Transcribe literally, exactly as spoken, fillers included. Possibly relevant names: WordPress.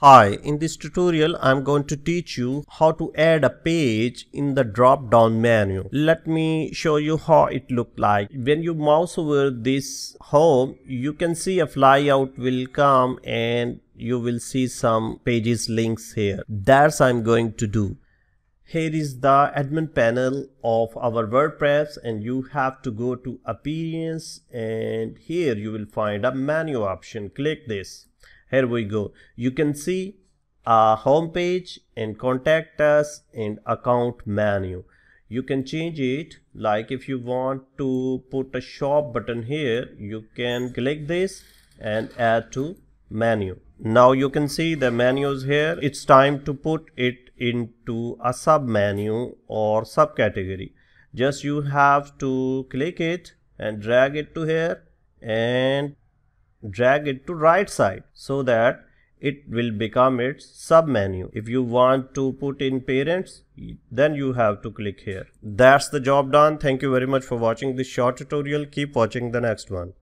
Hi, in this tutorial I'm going to teach you how to add a page in the drop down menu. Let me show you how it looks like. When you mouse over this home, you can see a flyout will come and you will see some pages links here. That's I'm going to do. Here is the admin panel of our WordPress and you have to go to appearance and here you will find a menu option. Click this. Here we go. You can see a home page and contact us and account menu. You can change it, like if you want to put a shop button here, you can click this and add to menu. Now you can see the menus here. It's time to put it into a sub menu or subcategory. Just you have to click it and drag it to here and drag it to right side so that it will become its sub menu. If you want to put in parents, then you have to click here. That's the job done. Thank you very much for watching this short tutorial. Keep watching the next one.